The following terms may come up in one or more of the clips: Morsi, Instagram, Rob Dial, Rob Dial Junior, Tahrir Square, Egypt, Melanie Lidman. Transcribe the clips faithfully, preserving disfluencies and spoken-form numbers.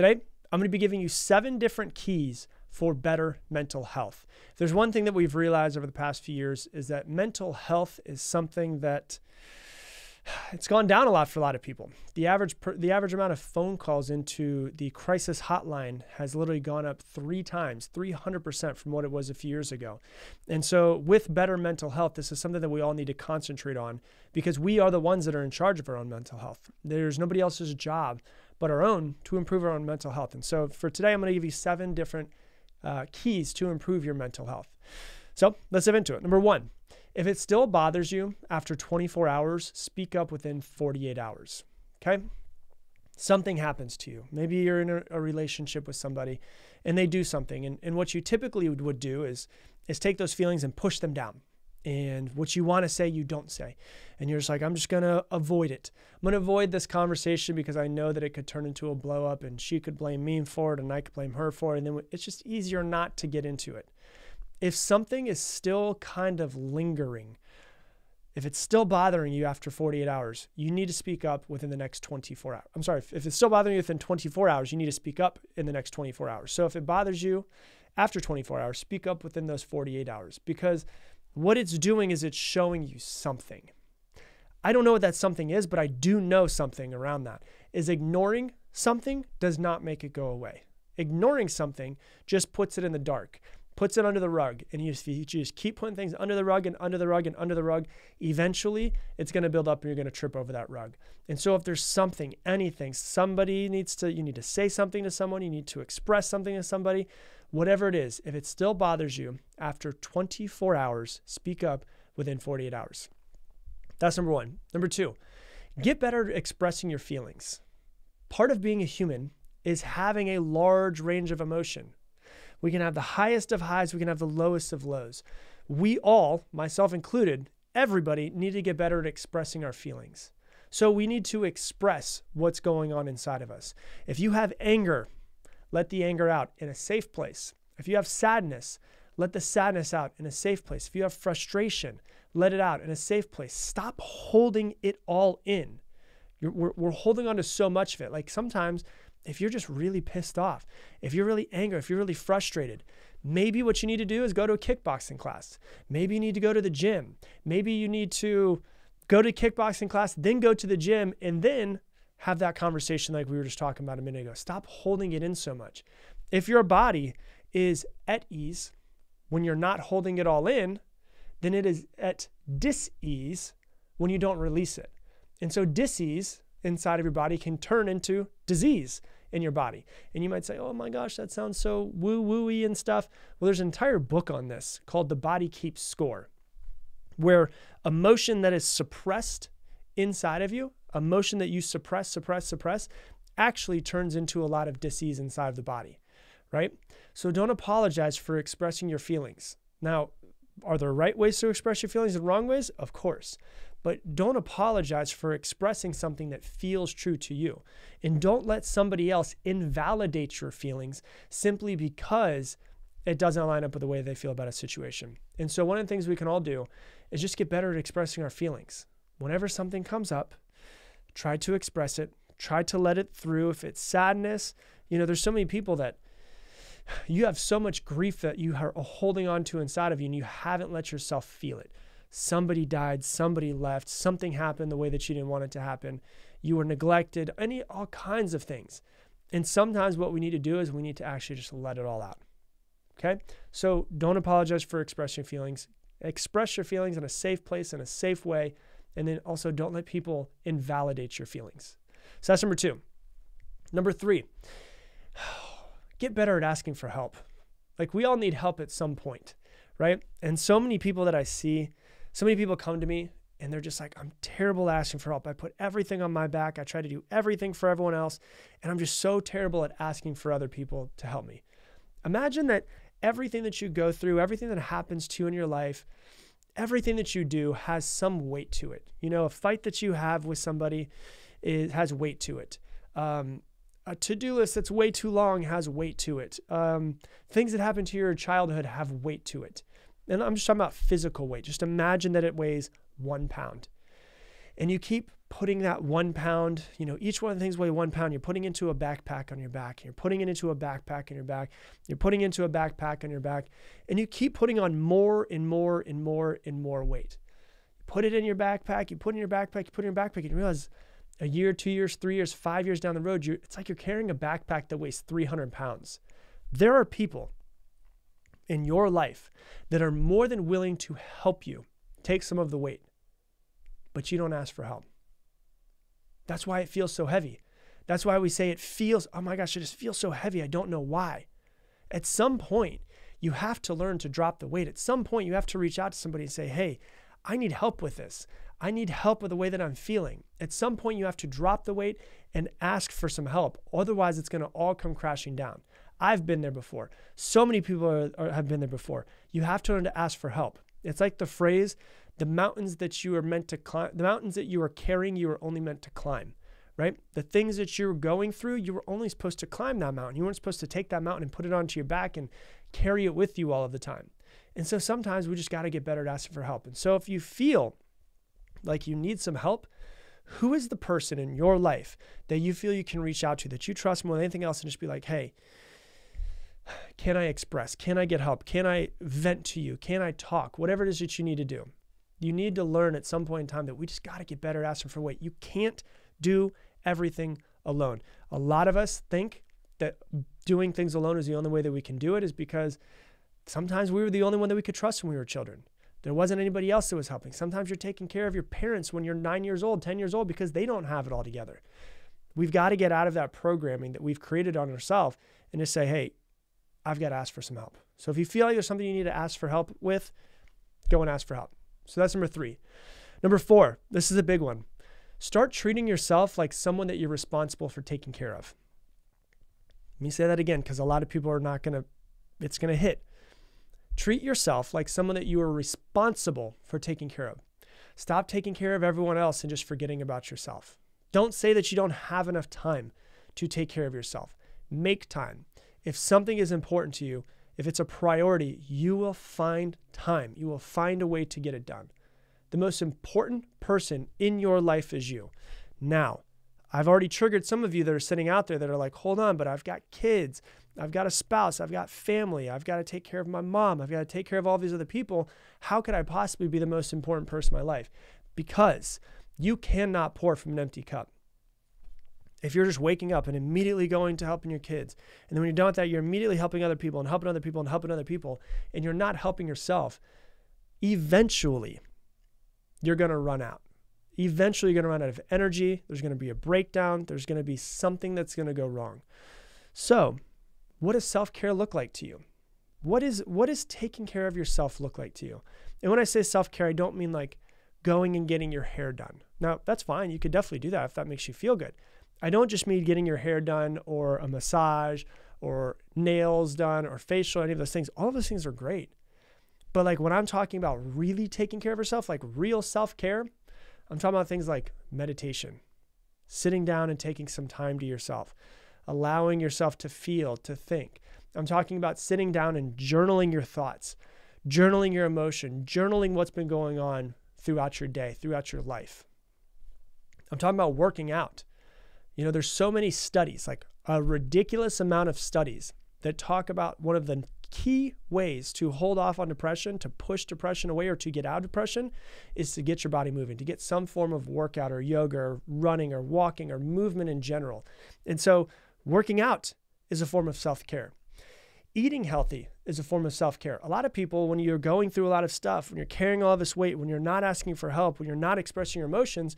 Today, I'm going to be giving you seven different keys for better mental health. If there's one thing that we've realized over the past few years is that mental health is something that it's gone down a lot for a lot of people. The average, per, the average amount of phone calls into the crisis hotline has literally gone up three times, three hundred percent from what it was a few years ago. And so with better mental health, this is something that we all need to concentrate on because we are the ones that are in charge of our own mental health. There's nobody else's job but our own to improve our own mental health. And so for today, I'm going to give you seven different uh, keys to improve your mental health. So let's dive into it. Number one. If it still bothers you after twenty-four hours, speak up within forty-eight hours, okay? Something happens to you. Maybe you're in a, a relationship with somebody and they do something. And, and what you typically would, would do is, is take those feelings and push them down. And what you want to say, you don't say. And you're just like, I'm just going to avoid it. I'm going to avoid this conversation because I know that it could turn into a blow up and she could blame me for it and I could blame her for it. And then it's just easier not to get into it. If something is still kind of lingering, if it's still bothering you after forty-eight hours, you need to speak up within the next twenty-four hours. I'm sorry, if it's still bothering you within twenty-four hours, you need to speak up in the next twenty-four hours. So if it bothers you after twenty-four hours, speak up within those forty-eight hours because what it's doing is it's showing you something. I don't know what that something is, but I do know something around that is ignoring something does not make it go away. Ignoring something just puts it in the dark. Puts it under the rug, and you just, you just keep putting things under the rug and under the rug and under the rug. Eventually, it's going to build up and you're going to trip over that rug. And so if there's something, anything, somebody needs to, you need to say something to someone, you need to express something to somebody, whatever it is, if it still bothers you, after twenty-four hours, speak up within forty-eight hours. That's number one. Number two, get better at expressing your feelings. Part of being a human is having a large range of emotion. We can have the highest of highs. We can have the lowest of lows. We all, myself included, everybody need to get better at expressing our feelings. So we need to express what's going on inside of us. If you have anger, let the anger out in a safe place. If you have sadness, let the sadness out in a safe place. If you have frustration, let it out in a safe place. Stop holding it all in. You're, we're, we're holding on to so much of it. Like sometimes, if you're just really pissed off, if you're really angry, if you're really frustrated, maybe what you need to do is go to a kickboxing class. Maybe you need to go to the gym. Maybe you need to go to kickboxing class, then go to the gym, and then have that conversation like we were just talking about a minute ago. Stop holding it in so much. If your body is at ease when you're not holding it all in, then it is at dis-ease when you don't release it. And so dis-ease inside of your body can turn into disease in your body. And you might say, oh my gosh, that sounds so woo-woo-y and stuff. Well, there's an entire book on this called The Body Keeps Score, where emotion that is suppressed inside of you, emotion that you suppress, suppress, suppress, actually turns into a lot of disease inside of the body, right? So don't apologize for expressing your feelings. Now, are there right ways to express your feelings and wrong ways? Of course. But don't apologize for expressing something that feels true to you. And don't let somebody else invalidate your feelings simply because it doesn't line up with the way they feel about a situation. And so one of the things we can all do is just get better at expressing our feelings. Whenever something comes up, try to express it, try to let it through. If it's sadness, you know, there's so many people that you have so much grief that you are holding on to inside of you and you haven't let yourself feel it. Somebody died, somebody left, something happened the way that you didn't want it to happen. You were neglected, any, all kinds of things. And sometimes what we need to do is we need to actually just let it all out, okay? So don't apologize for expressing your feelings. Express your feelings in a safe place, in a safe way. And then also don't let people invalidate your feelings. So that's number two. Number three, get better at asking for help. Like we all need help at some point, right? And so many people that I see, so many people come to me and they're just like, I'm terrible at asking for help. I put everything on my back. I try to do everything for everyone else. And I'm just so terrible at asking for other people to help me. Imagine that everything that you go through, everything that happens to you in your life, everything that you do has some weight to it. You know, a fight that you have with somebody is, has weight to it. Um, a to-do list that's way too long has weight to it. Um, things that happened to your childhood have weight to it. And I'm just talking about physical weight. Just imagine that it weighs one pound. And you keep putting that one pound, you know, each one of the things weigh one pound. You're putting into a backpack on your back. You're putting it into a backpack on your back. You're putting into a backpack on your back. And you keep putting on more and more and more and more weight. You put it in your backpack. You put it in your backpack. You put it in your backpack. And you realize a year, two years, three years, five years down the road, you're, it's like you're carrying a backpack that weighs three hundred pounds. There are people in your life that are more than willing to help you take some of the weight, but you don't ask for help. That's why it feels so heavy. That's why we say it feels, oh my gosh, it just feels so heavy. I don't know why. At some point, you have to learn to drop the weight. At some point, you have to reach out to somebody and say, hey, I need help with this. I need help with the way that I'm feeling. At some point, you have to drop the weight and ask for some help. Otherwise, it's going to all come crashing down. I've been there before. So many people are, are, have been there before. You have to learn to ask for help. It's like the phrase, the mountains that you are meant to climb, the mountains that you are carrying, you are only meant to climb, right? The things that you're going through, you were only supposed to climb that mountain. You weren't supposed to take that mountain and put it onto your back and carry it with you all of the time. And so sometimes we just got to get better at asking for help. And so if you feel like you need some help, who is the person in your life that you feel you can reach out to, that you trust more than anything else, and just be like, hey, can I express? Can I get help? Can I vent to you? Can I talk? Whatever it is that you need to do. You need to learn at some point in time that we just got to get better at asking for weight. You can't do everything alone. A lot of us think that doing things alone is the only way that we can do it, is because sometimes we were the only one that we could trust when we were children. There wasn't anybody else that was helping. Sometimes you're taking care of your parents when you're nine years old, ten years old, because they don't have it all together. We've got to get out of that programming that we've created on ourselves and just say, hey, I've got to ask for some help. So if you feel like there's something you need to ask for help with, go and ask for help. So that's number three. Number four, this is a big one. Start treating yourself like someone that you're responsible for taking care of. Let me say that again, because a lot of people are not going to, it's going to hit. Treat yourself like someone that you are responsible for taking care of. Stop taking care of everyone else and just forgetting about yourself. Don't say that you don't have enough time to take care of yourself. Make time. If something is important to you, if it's a priority, you will find time. You will find a way to get it done. The most important person in your life is you. Now, I've already triggered some of you that are sitting out there that are like, hold on, but I've got kids. I've got a spouse. I've got family. I've got to take care of my mom. I've got to take care of all these other people. How could I possibly be the most important person in my life? Because you cannot pour from an empty cup. If you're just waking up and immediately going to helping your kids, and then when you're done with that, you're immediately helping other people and helping other people and helping other people, and you're not helping yourself, eventually you're going to run out. Eventually you're going to run out of energy. There's going to be a breakdown. There's going to be something that's going to go wrong. So what does self-care look like to you? What is, what is taking care of yourself look like to you? And when I say self-care, I don't mean like going and getting your hair done. Now, that's fine. You could definitely do that if that makes you feel good. I don't just mean getting your hair done or a massage or nails done or facial, any of those things. All of those things are great. But like when I'm talking about really taking care of yourself, like real self-care, I'm talking about things like meditation, sitting down and taking some time to yourself, allowing yourself to feel, to think. I'm talking about sitting down and journaling your thoughts, journaling your emotion, journaling what's been going on throughout your day, throughout your life. I'm talking about working out. You know, there's so many studies, like a ridiculous amount of studies that talk about one of the key ways to hold off on depression, to push depression away or to get out of depression, is to get your body moving, to get some form of workout or yoga or running or walking or movement in general. And so working out is a form of self-care. Eating healthy is a form of self-care. A lot of people, when you're going through a lot of stuff, when you're carrying all this weight, when you're not asking for help, when you're not expressing your emotions,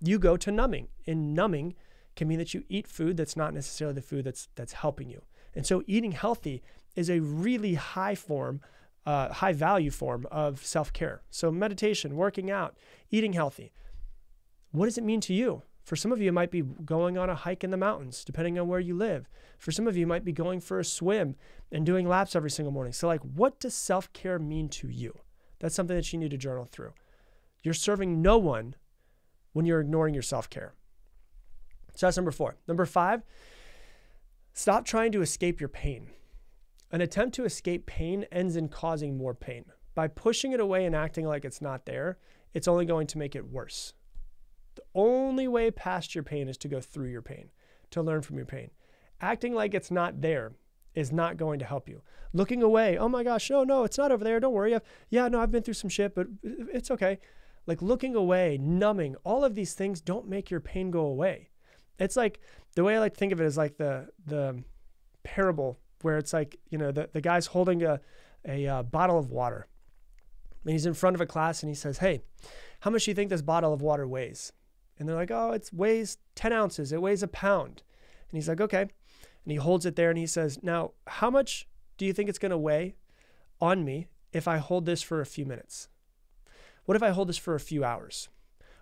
you go to numbing. And numbing can mean that you eat food that's not necessarily the food that's that's helping you. And so eating healthy is a really high form, uh, high value form of self-care. So meditation, working out, eating healthy. What does it mean to you? For some of you, it might be going on a hike in the mountains, depending on where you live. For some of you, it might be going for a swim and doing laps every single morning. So like, what does self-care mean to you? That's something that you need to journal through. You're serving no one when you're ignoring your self-care. So that's number four. Number five, stop trying to escape your pain. An attempt to escape pain ends in causing more pain. By pushing it away and acting like it's not there, it's only going to make it worse. The only way past your pain is to go through your pain, to learn from your pain. Acting like it's not there is not going to help you. Looking away, oh my gosh, no, no, it's not over there, don't worry. I've, yeah, no, I've been through some shit, but it's okay. Like looking away, numbing, all of these things don't make your pain go away. It's like, the way I like to think of it is like the the parable where it's like, you know, the, the guy's holding a, a, a bottle of water. And he's in front of a class and he says, hey, how much do you think this bottle of water weighs? And they're like, oh, it weighs ten ounces. It weighs a pound. And he's like, okay. And he holds it there and he says, now, how much do you think it's going to weigh on me if I hold this for a few minutes? What if I hold this for a few hours?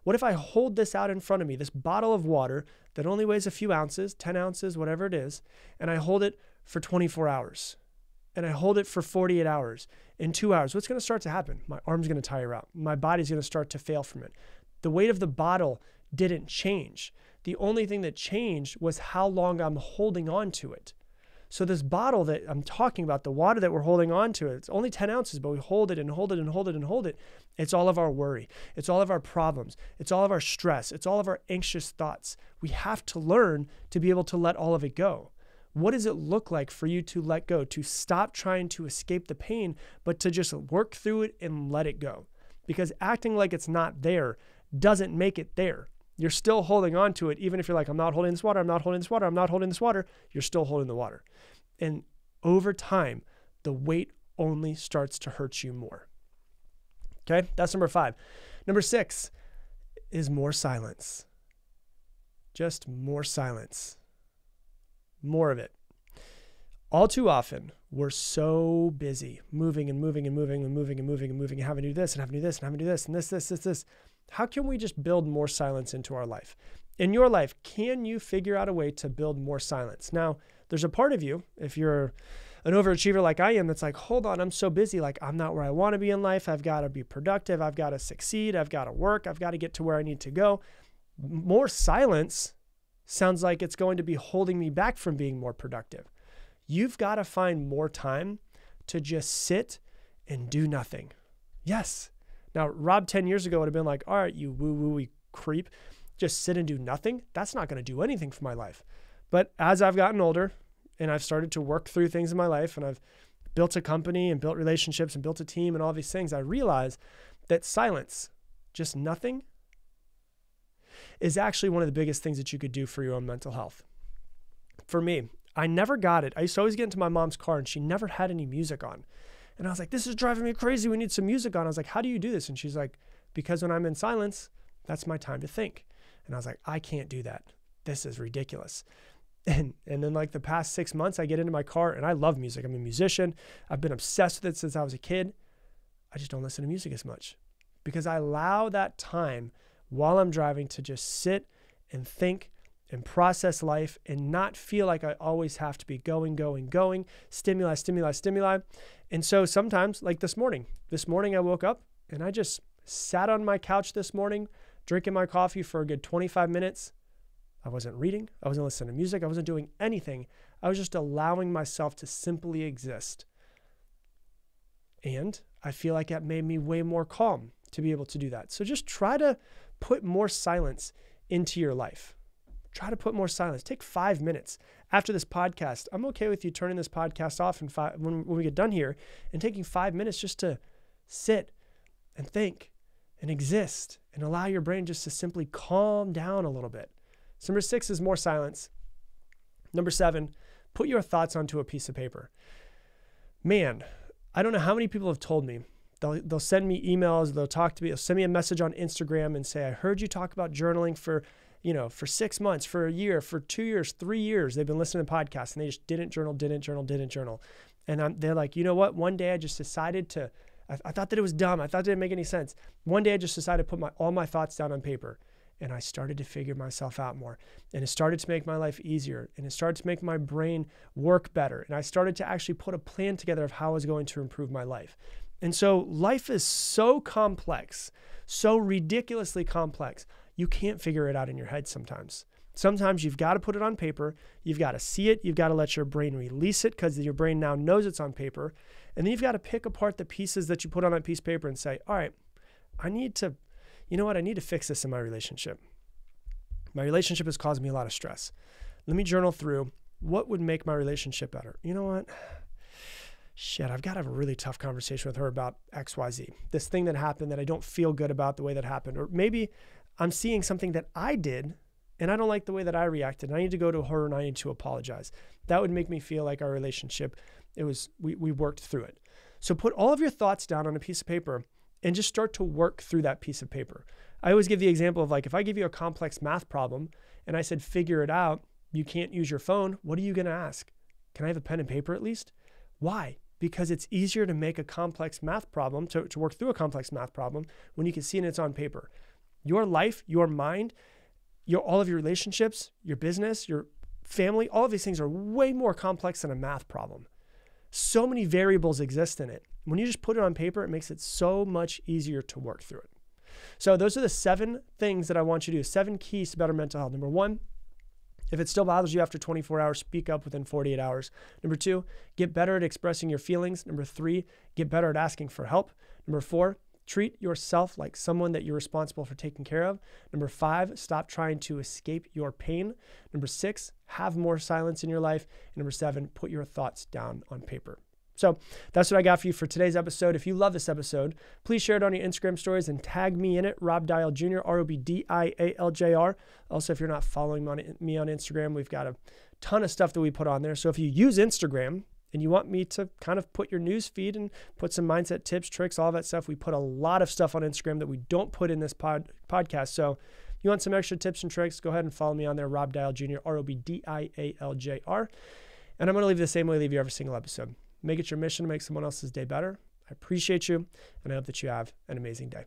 What if I hold this out in front of me, this bottle of water that only weighs a few ounces, ten ounces, whatever it is, and I hold it for twenty-four hours, and I hold it for forty-eight hours, in two hours, what's gonna start to happen? My arm's gonna tire out. My body's gonna start to fail from it. The weight of the bottle didn't change. The only thing that changed was how long I'm holding on to it. So this bottle that I'm talking about, the water that we're holding on to, it's only ten ounces, but we hold it and hold it and hold it and hold it. It's all of our worry. It's all of our problems. It's all of our stress. It's all of our anxious thoughts. We have to learn to be able to let all of it go. What does it look like for you to let go, to stop trying to escape the pain, but to just work through it and let it go? Because acting like it's not there doesn't make it there. You're still holding on to it, even if you're like, I'm not holding this water, I'm not holding this water, I'm not holding this water, you're still holding the water. And over time, the weight only starts to hurt you more. Okay, that's number five. Number six is more silence. Just more silence, more of it. All too often, we're so busy moving and moving and moving and moving and moving and moving and having to do this and having to do this and having to do this and this, this, this, this. How can we just build more silence into our life? In your life, can you figure out a way to build more silence? Now, there's a part of you, if you're an overachiever like I am, that's like, hold on, I'm so busy. Like, I'm not where I want to be in life. I've got to be productive. I've got to succeed. I've got to work. I've got to get to where I need to go. More silence sounds like it's going to be holding me back from being more productive. You've got to find more time to just sit and do nothing. Yes. Now, Rob ten years ago would have been like, all right, you woo-woo-y creep, just sit and do nothing. That's not going to do anything for my life. But as I've gotten older and I've started to work through things in my life and I've built a company and built relationships and built a team and all these things, I realize that silence, just nothing, is actually one of the biggest things that you could do for your own mental health. For me, I never got it. I used to always get into my mom's car and she never had any music on. And I was like, this is driving me crazy. We need some music on. I was like, how do you do this? And she's like, because when I'm in silence, that's my time to think. And I was like, I can't do that. This is ridiculous. And, and then like the past six months, I get into my car and I love music. I'm a musician. I've been obsessed with it since I was a kid. I just don't listen to music as much because I allow that time while I'm driving to just sit and think and process life and not feel like I always have to be going, going, going, stimuli, stimuli, stimuli. And so sometimes, like this morning, this morning I woke up and I just sat on my couch this morning, drinking my coffee for a good twenty-five minutes. I wasn't reading, I wasn't listening to music, I wasn't doing anything. I was just allowing myself to simply exist. And I feel like that made me way more calm to be able to do that. So just try to put more silence into your life. Try to put more silence. Take five minutes after this podcast. I'm okay with you turning this podcast off and five, when, when we get done here and taking five minutes just to sit and think and exist and allow your brain just to simply calm down a little bit. So number six is more silence. Number seven, put your thoughts onto a piece of paper. Man, I don't know how many people have told me. They'll, they'll send me emails. They'll talk to me. They'll send me a message on Instagram and say, I heard you talk about journaling for you know, for six months, for a year, for two years, three years, they've been listening to podcasts and they just didn't journal, didn't journal, didn't journal. And I'm, they're like, you know what? One day I just decided to, I, I thought that it was dumb. I thought it didn't make any sense. One day I just decided to put my, all my thoughts down on paper and I started to figure myself out more. And it started to make my life easier and it started to make my brain work better. And I started to actually put a plan together of how I was going to improve my life. And so life is so complex, so ridiculously complex. You can't figure it out in your head sometimes. Sometimes you've got to put it on paper. You've got to see it. You've got to let your brain release it because your brain now knows it's on paper. And then you've got to pick apart the pieces that you put on that piece of paper and say, all right, I need to, you know what? I need to fix this in my relationship. My relationship has caused me a lot of stress. Let me journal through what would make my relationship better. You know what? Shit, I've got to have a really tough conversation with her about X Y Z. This thing that happened that I don't feel good about the way that happened. Or maybe I'm seeing something that I did and I don't like the way that I reacted. I need to go to her and I need to apologize. That would make me feel like our relationship, it was, we, we worked through it. So put all of your thoughts down on a piece of paper and just start to work through that piece of paper. I always give the example of like, if I give you a complex math problem and I said, figure it out, you can't use your phone, what are you gonna ask? Can I have a pen and paper at least? Why? Because it's easier to make a complex math problem, to, to work through a complex math problem when you can see it and it's on paper. Your life, your mind, your all of your relationships, your business, your family, all of these things are way more complex than a math problem. So many variables exist in it. When you just put it on paper, it makes it so much easier to work through it. So those are the seven things that I want you to do, seven keys to better mental health. Number one, if it still bothers you after twenty-four hours, speak up within forty-eight hours. Number two, get better at expressing your feelings. Number three, get better at asking for help. Number four, treat yourself like someone that you're responsible for taking care of. Number five, stop trying to escape your pain. Number six, have more silence in your life. And number seven, put your thoughts down on paper. So that's what I got for you for today's episode. If you love this episode, please share it on your Instagram stories and tag me in it, Rob Dial Junior, R O B D I A L J R. Also, if you're not following me on Instagram, we've got a ton of stuff that we put on there. So if you use Instagram and you want me to kind of put your news feed and put some mindset tips, tricks, all that stuff, we put a lot of stuff on Instagram that we don't put in this pod, podcast. So if you want some extra tips and tricks, go ahead and follow me on there, Rob Dial Junior, R O B D I A L J R. And I'm going to leave the same way I leave you every single episode. Make it your mission to make someone else's day better. I appreciate you, and I hope that you have an amazing day.